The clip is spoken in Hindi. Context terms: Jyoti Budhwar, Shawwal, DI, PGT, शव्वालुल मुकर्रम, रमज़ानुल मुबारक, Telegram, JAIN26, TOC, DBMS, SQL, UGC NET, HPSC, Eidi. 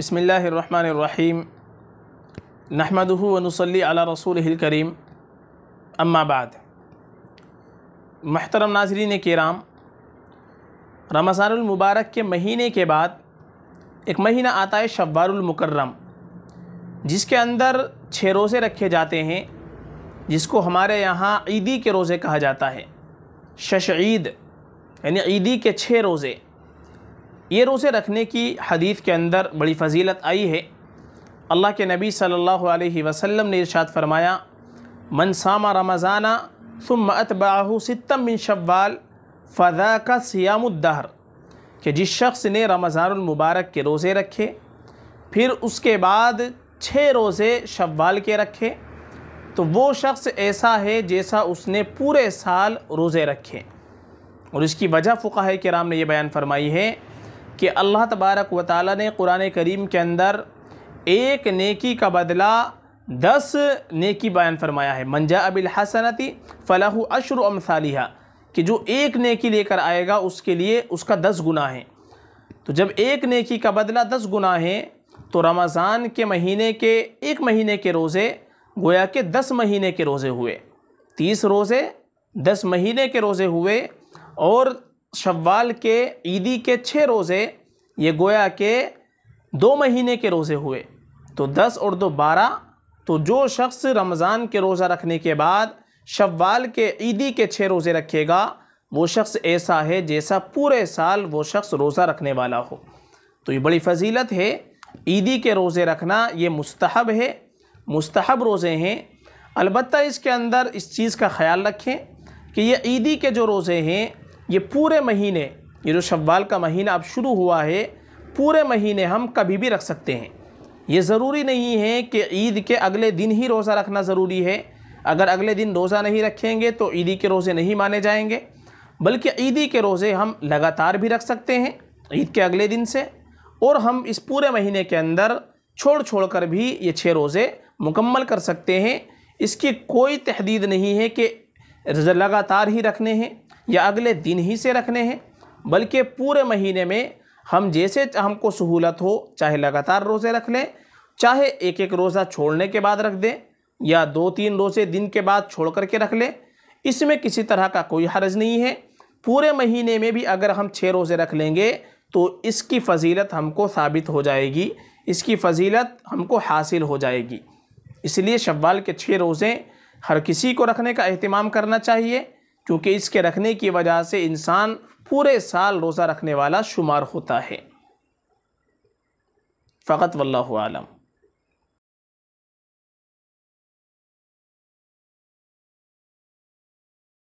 बिस्मिल्लाहिर्रहमानिर्रहीम नहमदुहु व नुसल्ली अला रसूलिहिल करीम अम्मा बाद। महतरम नाज़रीन किराम, रमज़ानुल मुबारक के महीने के बाद एक महीना आता है शव्वालुल मुकर्रम, जिसके अंदर 6 रोज़े रखे जाते हैं, जिसको हमारे यहाँ ईदी के रोज़े कहा जाता है। शश ईद यानी ईदी के 6 रोज़े, ये रोज़े रखने की हदीस के अंदर बड़ी फ़जीलत आई है। अल्लाह के नबी सल्लल्लाहु अलैहि वसल्लम ने इरशाद फरमाया, मन सामा रमज़ाना सुम्मा अतबाहु सित्तम मिन शव्वाल फ़ज़ाका सियामुद्दहर, कि जिस शख्स ने रमज़ानुल मुबारक के रोज़े रखे, फिर उसके बाद 6 रोज़े शव्वाल के रखे, तो वो शख्स ऐसा है जैसा उसने पूरे साल रोज़े रखे। और इसकी वजह फ़ुक़हा किराम ने यह बयान फरमाई है कि अल्लाह तबारक व तआला ने कुरान करीम के अंदर एक नेकी का बदला 10 नेकी बयान फरमाया है। मन जाअ बिल हसनति फलहु अशरु अमसालिहा, कि जो एक नेकी लेकर आएगा उसके लिए उसका 10 गुना है। तो जब एक नेकी का बदला 10 गुना है, तो रमज़ान के महीने के एक महीने के रोज़े गोया के 10 महीने के रोज़े हुए, 30 रोज़े 10 महीने के रोज़े हुए, और शव्वाल के ईदी के 6 रोज़े ये गोया के 2 महीने के रोज़े हुए। तो 10 और 2 12। तो जो शख्स रमज़ान के रोज़ा रखने के बाद शव्वाल के ईदी के 6 रोज़े रखेगा, वो शख्स ऐसा है जैसा पूरे साल वो शख्स रोज़ा रखने वाला हो। तो ये बड़ी फ़जीलत है, ईदी के रोज़े रखना ये मुस्तहब है, मुस्तहब रोज़े हैं। अलबत्ता इसके अंदर इस चीज़ का ख्याल रखें कि ये ईदी के जो रोज़े हैं, ये पूरे महीने, ये जो शव्वाल का महीना अब शुरू हुआ है, पूरे महीने हम कभी भी रख सकते हैं। ये ज़रूरी नहीं है कि ईद के अगले दिन ही रोज़ा रखना ज़रूरी है। अगर अगले दिन रोज़ा नहीं रखेंगे तो ईदी के रोज़े नहीं माने जाएंगे, बल्कि ईदी के रोज़े हम लगातार भी रख सकते हैं ईद के अगले दिन से, और हम इस पूरे महीने के अंदर छोड़ कर भी ये 6 रोज़े मुकम्मल कर सकते हैं। इसकी कोई तहदीद नहीं है कि लगातार ही रखने हैं या अगले दिन ही से रखने हैं, बल्कि पूरे महीने में हम जैसे हमको सहूलत हो, चाहे लगातार रोज़े रख लें, चाहे एक एक रोज़ा छोड़ने के बाद रख दें, या 2-3 रोज़े दिन के बाद छोड़ कर के रख लें, इसमें किसी तरह का कोई हर्ज नहीं है। पूरे महीने में भी अगर हम 6 रोज़े रख लेंगे तो इसकी फ़जीलत हमको साबित हो जाएगी, इसकी फ़जीलत हमको हासिल हो जाएगी। इसलिए शव्वाल के 6 रोज़े हर किसी को रखने का अहतमाम करना चाहिए, क्योंकि इसके रखने की वजह से इंसान पूरे साल रोज़ा रखने वाला शुमार होता है। फ़कत वल्लाहु आलम।